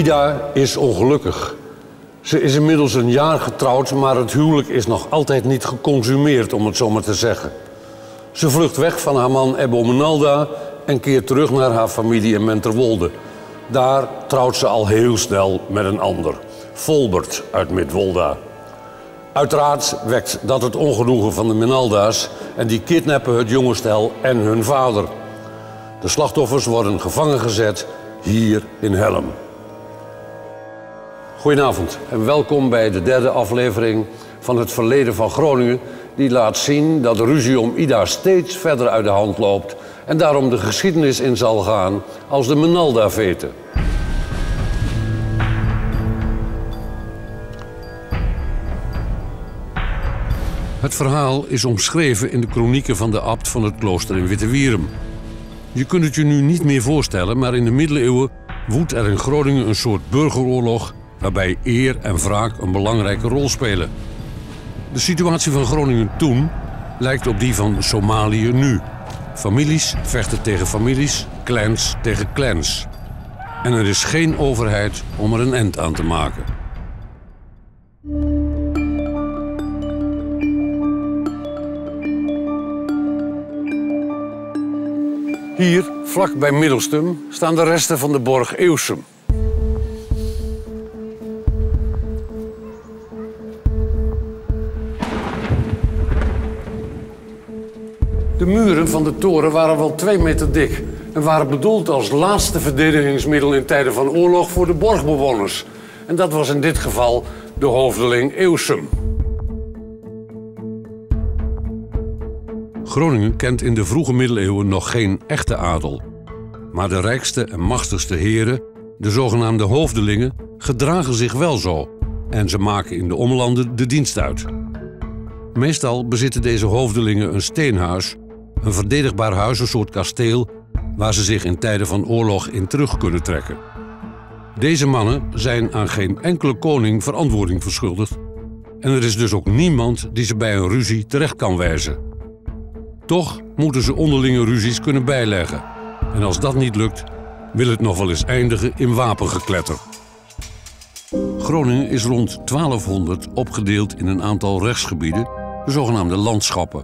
Yda is ongelukkig. Ze is inmiddels een jaar getrouwd, maar het huwelijk is nog altijd niet geconsumeerd, om het zo maar te zeggen. Ze vlucht weg van haar man Ebo Menalda en keert terug naar haar familie in Menterwolde. Daar trouwt ze al heel snel met een ander, Volbert uit Midwolda. Uiteraard wekt dat het ongenoegen van de Menalda's en die kidnappen het jonge stel en hun vader. De slachtoffers worden gevangen gezet hier in Helm. Goedenavond en welkom bij de derde aflevering van Het Verleden van Groningen, die laat zien dat de ruzie om Yda steeds verder uit de hand loopt en daarom de geschiedenis in zal gaan als de Menalda-vete. Het verhaal is omschreven in de kronieken van de abt van het klooster in Wittewierum. Je kunt het je nu niet meer voorstellen, maar in de middeleeuwen woedt er in Groningen een soort burgeroorlog waarbij eer en wraak een belangrijke rol spelen. De situatie van Groningen toen lijkt op die van Somalië nu. Families vechten tegen families, clans tegen clans. En er is geen overheid om er een eind aan te maken. Hier, vlak bij Middelstum, staan de resten van de borg Eusum. De muren van de toren waren wel 2 meter dik en waren bedoeld als laatste verdedigingsmiddel in tijden van oorlog voor de borgbewoners. En dat was in dit geval de hoofdeling Eusum. Groningen kent in de vroege middeleeuwen nog geen echte adel. Maar de rijkste en machtigste heren, de zogenaamde hoofdelingen, gedragen zich wel zo. En ze maken in de Ommelanden de dienst uit. Meestal bezitten deze hoofdelingen een steenhuis, een verdedigbaar huis, een soort kasteel, waar ze zich in tijden van oorlog in terug kunnen trekken. Deze mannen zijn aan geen enkele koning verantwoording verschuldigd en er is dus ook niemand die ze bij een ruzie terecht kan wijzen. Toch moeten ze onderlinge ruzies kunnen bijleggen en als dat niet lukt, wil het nog wel eens eindigen in wapengekletter. Groningen is rond 1200 opgedeeld in een aantal rechtsgebieden, de zogenaamde landschappen.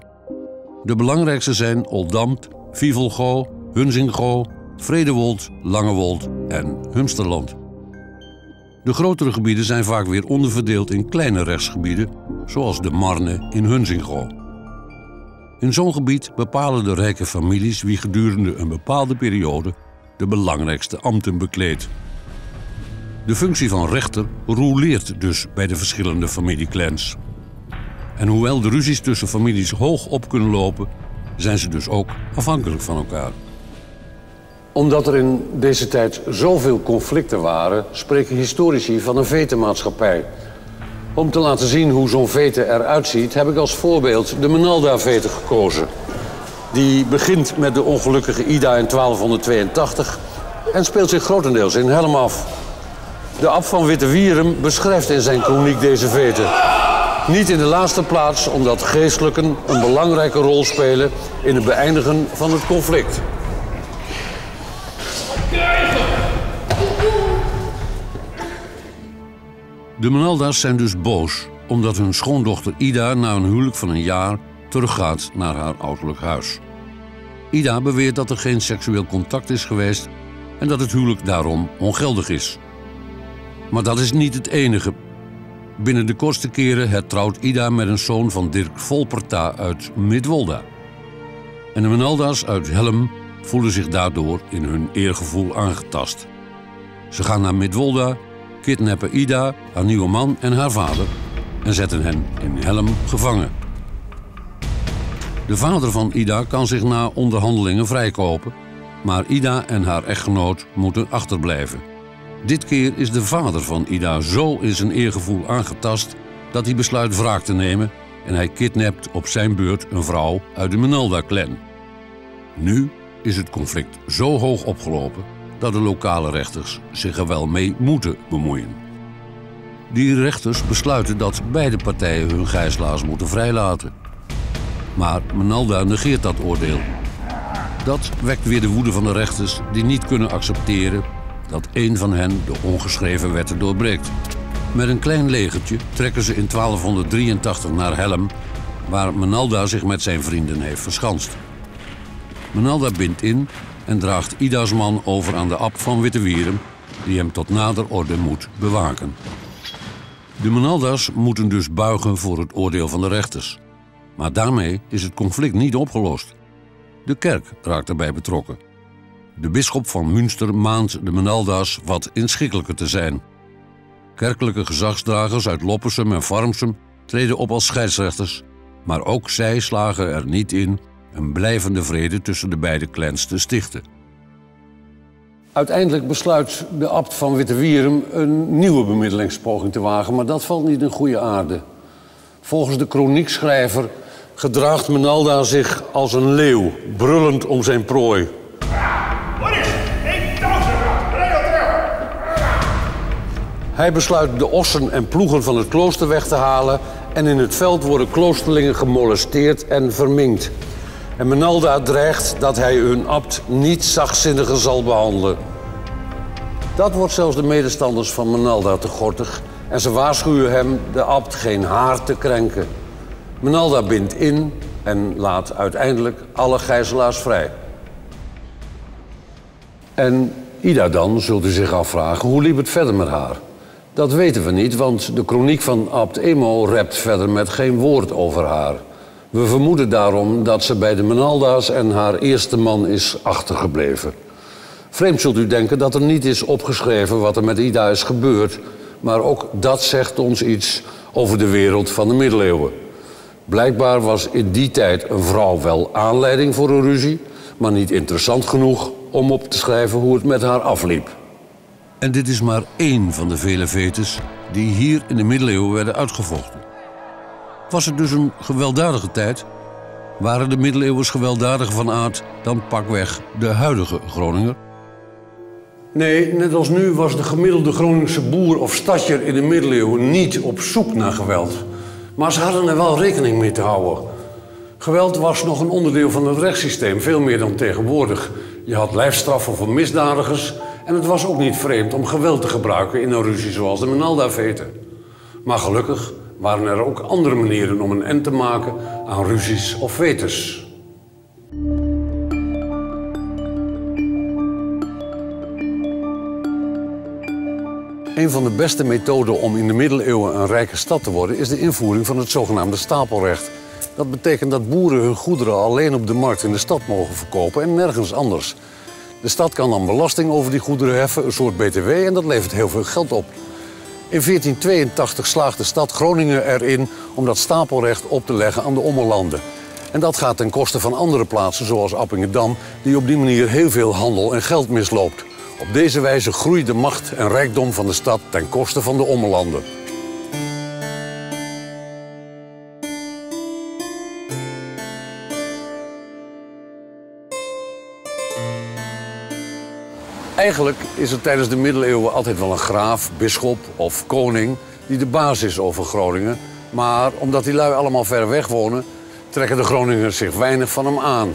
De belangrijkste zijn Oldambt, Vivelgo, Hunzingo, Vredewold, Langewold en Humsterland. De grotere gebieden zijn vaak weer onderverdeeld in kleine rechtsgebieden, zoals de Marne in Hunzingo. In zo'n gebied bepalen de rijke families wie gedurende een bepaalde periode de belangrijkste ambten bekleedt. De functie van rechter roleert dus bij de verschillende familieclans. En hoewel de ruzies tussen families hoog op kunnen lopen, zijn ze dus ook afhankelijk van elkaar. Omdat er in deze tijd zoveel conflicten waren, spreken historici van een vetemaatschappij. Om te laten zien hoe zo'n vete eruit ziet, heb ik als voorbeeld de Menalda-vete gekozen. Die begint met de ongelukkige Yda in 1282 en speelt zich grotendeels in Helm af. De abt van Wittewierum beschrijft in zijn kroniek deze vete. Niet in de laatste plaats omdat geestelijken een belangrijke rol spelen in het beëindigen van het conflict. De Menalda's zijn dus boos omdat hun schoondochter Yda na een huwelijk van een jaar teruggaat naar haar ouderlijk huis. Yda beweert dat er geen seksueel contact is geweest en dat het huwelijk daarom ongeldig is. Maar dat is niet het enige. Binnen de kortste keren hertrouwt Yda met een zoon van Dirk Volperta uit Midwolda. En de Menalda's uit Helm voelen zich daardoor in hun eergevoel aangetast. Ze gaan naar Midwolda, kidnappen Yda, haar nieuwe man en haar vader en zetten hen in Helm gevangen. De vader van Yda kan zich na onderhandelingen vrijkopen, maar Yda en haar echtgenoot moeten achterblijven. Dit keer is de vader van Yda zo in zijn eergevoel aangetast dat hij besluit wraak te nemen en hij kidnapt op zijn beurt een vrouw uit de Menalda-clan. Nu is het conflict zo hoog opgelopen dat de lokale rechters zich er wel mee moeten bemoeien. Die rechters besluiten dat beide partijen hun gijzelaars moeten vrijlaten. Maar Menalda negeert dat oordeel. Dat wekt weer de woede van de rechters die niet kunnen accepteren dat één van hen de ongeschreven wetten doorbreekt. Met een klein legertje trekken ze in 1283 naar Helm, waar Menalda zich met zijn vrienden heeft verschanst. Menalda bindt in en draagt Yda's man over aan de abt van Wittewierum, die hem tot nader orde moet bewaken. De Menalda's moeten dus buigen voor het oordeel van de rechters. Maar daarmee is het conflict niet opgelost. De kerk raakt daarbij betrokken. De bisschop van Münster maant de Menalda's wat inschikkelijker te zijn. Kerkelijke gezagsdragers uit Loppersum en Farmsum treden op als scheidsrechters, maar ook zij slagen er niet in een blijvende vrede tussen de beide clans te stichten. Uiteindelijk besluit de abt van Wittewierum een nieuwe bemiddelingspoging te wagen, maar dat valt niet in goede aarde. Volgens de kroniekschrijver gedraagt Menalda zich als een leeuw, brullend om zijn prooi. Hij besluit de ossen en ploegen van het klooster weg te halen en in het veld worden kloosterlingen gemolesteerd en verminkt. En Menalda dreigt dat hij hun abt niet zachtzinniger zal behandelen. Dat wordt zelfs de medestanders van Menalda te gortig en ze waarschuwen hem de abt geen haar te krenken. Menalda bindt in en laat uiteindelijk alle gijzelaars vrij. En Yda dan, zult u zich afvragen, hoe liep het verder met haar? Dat weten we niet, want de kroniek van abt Emo rept verder met geen woord over haar. We vermoeden daarom dat ze bij de Menalda's en haar eerste man is achtergebleven. Vreemd zult u denken dat er niet is opgeschreven wat er met Yda is gebeurd, maar ook dat zegt ons iets over de wereld van de middeleeuwen. Blijkbaar was in die tijd een vrouw wel aanleiding voor een ruzie, maar niet interessant genoeg om op te schrijven hoe het met haar afliep. En dit is maar één van de vele vetes die hier in de middeleeuwen werden uitgevochten. Was het dus een gewelddadige tijd? Waren de middeleeuwers gewelddadiger van aard dan pakweg de huidige Groninger? Nee, net als nu was de gemiddelde Groningse boer of stadjer in de middeleeuwen niet op zoek naar geweld. Maar ze hadden er wel rekening mee te houden. Geweld was nog een onderdeel van het rechtssysteem, veel meer dan tegenwoordig. Je had lijfstraffen voor misdadigers en het was ook niet vreemd om geweld te gebruiken in een ruzie zoals de Menalda-vete. Maar gelukkig waren er ook andere manieren om een end te maken aan ruzies of vetes. Een van de beste methoden om in de middeleeuwen een rijke stad te worden is de invoering van het zogenaamde stapelrecht. Dat betekent dat boeren hun goederen alleen op de markt in de stad mogen verkopen en nergens anders. De stad kan dan belasting over die goederen heffen, een soort BTW, en dat levert heel veel geld op. In 1482 slaagt de stad Groningen erin om dat stapelrecht op te leggen aan de Ommelanden. En dat gaat ten koste van andere plaatsen zoals Appingedam, die op die manier heel veel handel en geld misloopt. Op deze wijze groeit de macht en rijkdom van de stad ten koste van de Ommelanden. Eigenlijk is er tijdens de middeleeuwen altijd wel een graaf, bisschop of koning die de baas is over Groningen. Maar omdat die lui allemaal ver weg wonen, trekken de Groningers zich weinig van hem aan.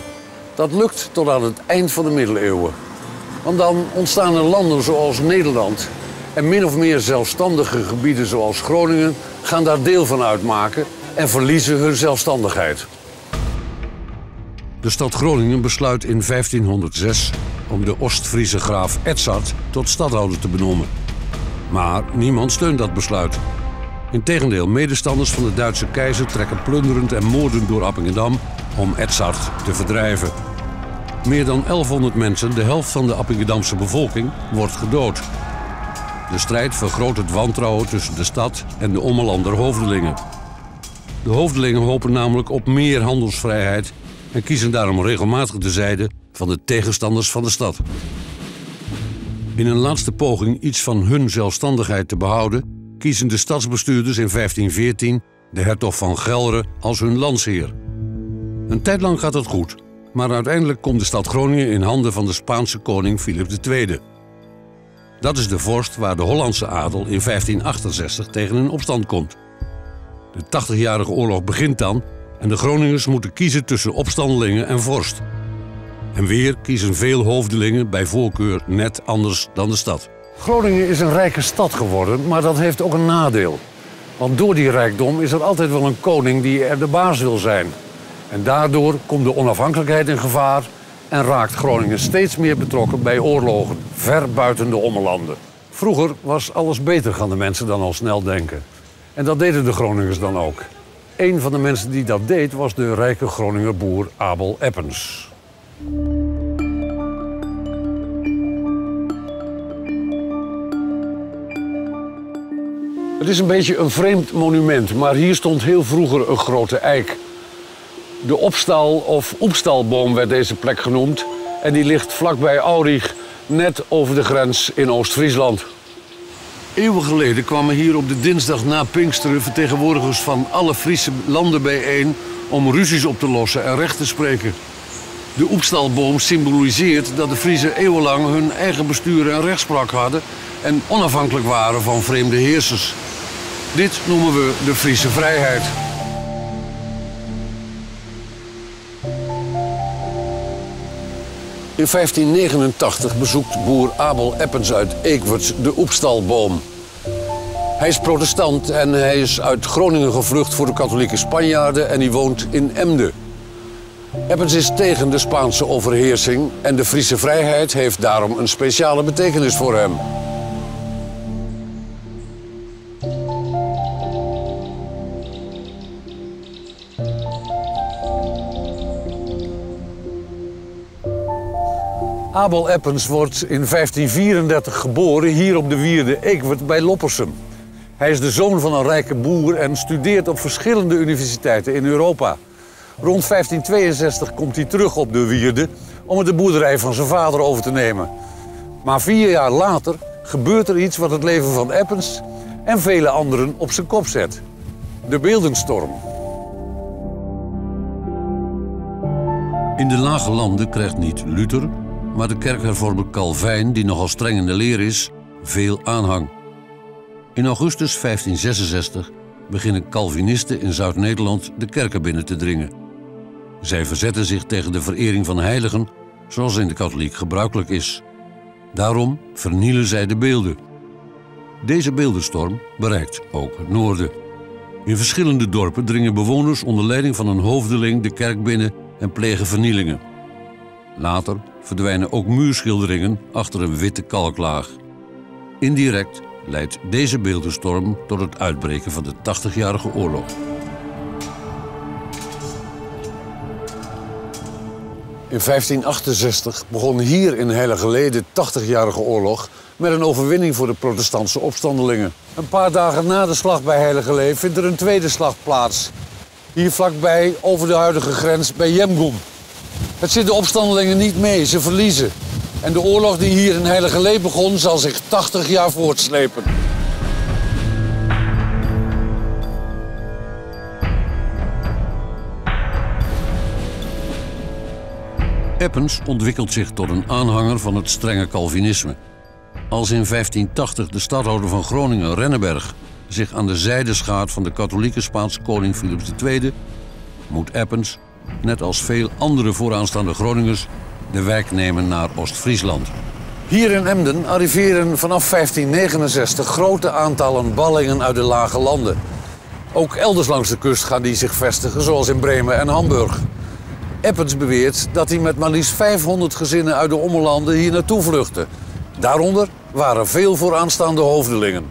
Dat lukt tot aan het eind van de middeleeuwen. Want dan ontstaan er landen zoals Nederland. En min of meer zelfstandige gebieden zoals Groningen gaan daar deel van uitmaken en verliezen hun zelfstandigheid. De stad Groningen besluit in 1506 om de Oost-Friese graaf Edzard tot stadhouder te benoemen. Maar niemand steunt dat besluit. Integendeel, medestanders van de Duitse keizer trekken plunderend en moordend door Appingedam om Edzard te verdrijven. Meer dan 1100 mensen, de helft van de Appingedamse bevolking, wordt gedood. De strijd vergroot het wantrouwen tussen de stad en de Ommelander hoofdelingen. De hoofdelingen hopen namelijk op meer handelsvrijheid en kiezen daarom regelmatig de zijde van de tegenstanders van de stad. In een laatste poging iets van hun zelfstandigheid te behouden, kiezen de stadsbestuurders in 1514 de hertog van Gelre als hun landsheer. Een tijd lang gaat het goed, maar uiteindelijk komt de stad Groningen in handen van de Spaanse koning Filip II. Dat is de vorst waar de Hollandse adel in 1568 tegen een opstand komt. De Tachtigjarige Oorlog begint dan en de Groningers moeten kiezen tussen opstandelingen en vorst. En weer kiezen veel hoofdelingen bij voorkeur net anders dan de stad. Groningen is een rijke stad geworden, maar dat heeft ook een nadeel. Want door die rijkdom is er altijd wel een koning die er de baas wil zijn. En daardoor komt de onafhankelijkheid in gevaar en raakt Groningen steeds meer betrokken bij oorlogen, ver buiten de Ommelanden. Vroeger was alles beter, gaan de mensen dan al snel denken. En dat deden de Groningers dan ook. Een van de mensen die dat deed was de rijke Groninger boer Abel Eppens. Het is een beetje een vreemd monument, maar hier stond heel vroeger een grote eik. De Opstaal of Oepstalboom werd deze plek genoemd en die ligt vlakbij Aurich, net over de grens in Oost-Friesland. Eeuwen geleden kwamen hier op de dinsdag na Pinksteren vertegenwoordigers van alle Friese landen bijeen om ruzies op te lossen en recht te spreken. De Oepstalboom symboliseert dat de Friese eeuwenlang hun eigen bestuur en rechtspraak hadden en onafhankelijk waren van vreemde heersers. Dit noemen we de Friese vrijheid. In 1589 bezoekt boer Abel Eppens uit Eekwerd de Oepstalboom. Hij is protestant en hij is uit Groningen gevlucht voor de katholieke Spanjaarden en die woont in Emden. Eppens is tegen de Spaanse overheersing en de Friese vrijheid heeft daarom een speciale betekenis voor hem. Abel Eppens wordt in 1534 geboren hier op de wierde Eekwerd bij Loppersum. Hij is de zoon van een rijke boer en studeert op verschillende universiteiten in Europa. Rond 1562 komt hij terug op de wierde om het de boerderij van zijn vader over te nemen. Maar 4 jaar later gebeurt er iets wat het leven van Eppens en vele anderen op zijn kop zet. De beeldenstorm. In de Lage Landen krijgt niet Luther, maar de kerkhervormer Calvijn, die nogal streng in de leer is, veel aanhang. In augustus 1566 beginnen Calvinisten in Zuid-Nederland de kerken binnen te dringen. Zij verzetten zich tegen de verering van heiligen, zoals in de katholiek gebruikelijk is. Daarom vernielen zij de beelden. Deze beeldenstorm bereikt ook het noorden. In verschillende dorpen dringen bewoners onder leiding van een hoofdeling de kerk binnen en plegen vernielingen. Later verdwijnen ook muurschilderingen achter een witte kalklaag. Indirect leidt deze beeldenstorm tot het uitbreken van de Tachtigjarige Oorlog. In 1568 begon hier in Heiligelee de Tachtigjarige Oorlog met een overwinning voor de protestantse opstandelingen. Een paar dagen na de slag bij Heiligelee vindt er een tweede slag plaats. Hier vlakbij, over de huidige grens, bij Jemgoen. Het zit de opstandelingen niet mee, ze verliezen. En de oorlog die hier in Heiligelee begon, zal zich 80 jaar voortslepen. Eppens ontwikkelt zich tot een aanhanger van het strenge Calvinisme. Als in 1580 de stadhouder van Groningen, Renneberg, zich aan de zijde schaadt van de katholieke Spaanse koning Philips II, moet Eppens, net als veel andere vooraanstaande Groningers, de wijk nemen naar Oost-Friesland. Hier in Emden arriveren vanaf 1569 grote aantallen ballingen uit de Lage Landen. Ook elders langs de kust gaan die zich vestigen, zoals in Bremen en Hamburg. Eppens beweert dat hij met maar liefst 500 gezinnen uit de Ommelanden hier naartoe vluchtte. Daaronder waren veel vooraanstaande hoofdelingen.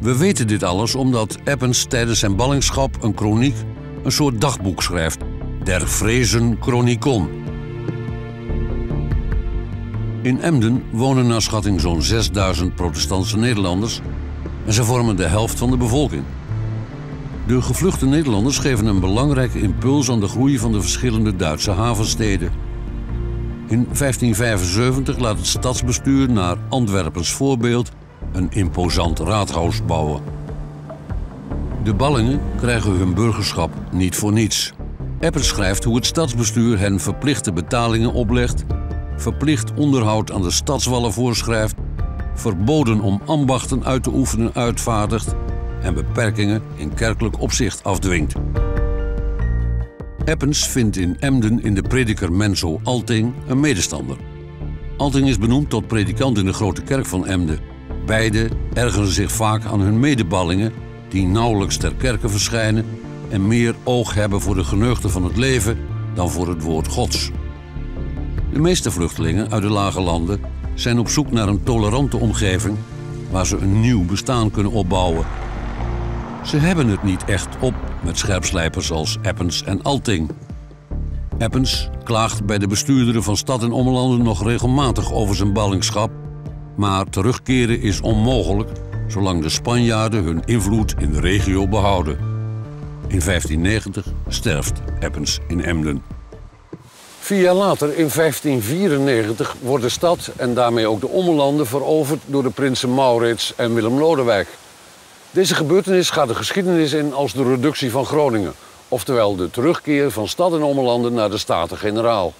We weten dit alles omdat Eppens tijdens zijn ballingschap een kroniek, een soort dagboek schrijft. Der Vrezen Chronicon. In Emden wonen naar schatting zo'n 6000 protestantse Nederlanders en ze vormen de helft van de bevolking. De gevluchte Nederlanders geven een belangrijke impuls aan de groei van de verschillende Duitse havensteden. In 1575 laat het stadsbestuur naar Antwerpens voorbeeld een imposant raadhuis bouwen. De ballingen krijgen hun burgerschap niet voor niets. Eppens schrijft hoe het stadsbestuur hen verplichte betalingen oplegt, verplicht onderhoud aan de stadswallen voorschrijft, verboden om ambachten uit te oefenen uitvaardigt en beperkingen in kerkelijk opzicht afdwingt. Eppens vindt in Emden in de prediker Menzo Alting een medestander. Alting is benoemd tot predikant in de grote kerk van Emden. Beiden ergeren zich vaak aan hun medeballingen, die nauwelijks ter kerke verschijnen en meer oog hebben voor de geneugten van het leven dan voor het woord Gods. De meeste vluchtelingen uit de lage landen zijn op zoek naar een tolerante omgeving waar ze een nieuw bestaan kunnen opbouwen. Ze hebben het niet echt op met scherpslijpers als Eppens en Alting. Eppens klaagt bij de bestuurderen van Stad en Ommelanden nog regelmatig over zijn ballingschap, maar terugkeren is onmogelijk zolang de Spanjaarden hun invloed in de regio behouden. In 1590 sterft Eppens in Emden. 4 jaar later, in 1594, wordt de stad en daarmee ook de Ommelanden veroverd door de prinsen Maurits en Willem Lodewijk. Deze gebeurtenis gaat de geschiedenis in als de reductie van Groningen, oftewel de terugkeer van Stad en Ommelanden naar de Staten-Generaal.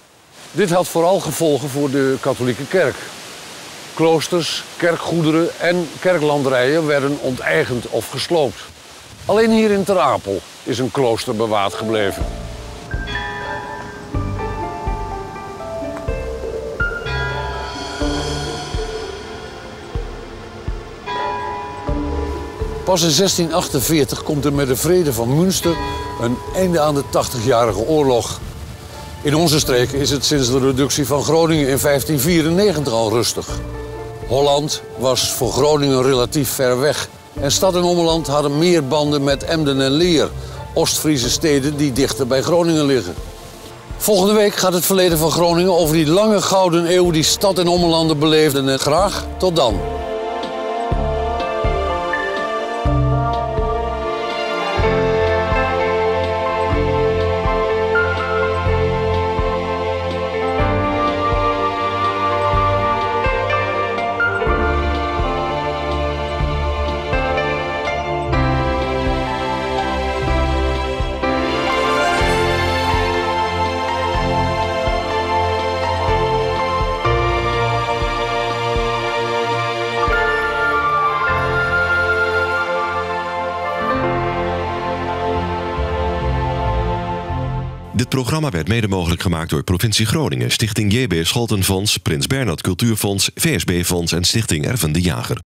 Dit had vooral gevolgen voor de katholieke kerk. Kloosters, kerkgoederen en kerklanderijen werden onteigend of gesloopt. Alleen hier in Ter Apel is een klooster bewaard gebleven. Pas in 1648 komt er met de vrede van Münster een einde aan de Tachtigjarige Oorlog. In onze streek is het sinds de reductie van Groningen in 1594 al rustig. Holland was voor Groningen relatief ver weg. En Stad en Ommeland hadden meer banden met Emden en Leer, Oost-Friese steden die dichter bij Groningen liggen. Volgende week gaat het verleden van Groningen over die lange gouden eeuw die Stad en Ommelanden beleefden. En graag tot dan. Dit programma werd mede mogelijk gemaakt door Provincie Groningen, Stichting JB Scholten Fonds, Prins Bernhard Cultuurfonds, VSB Fonds en Stichting Erven de Jager.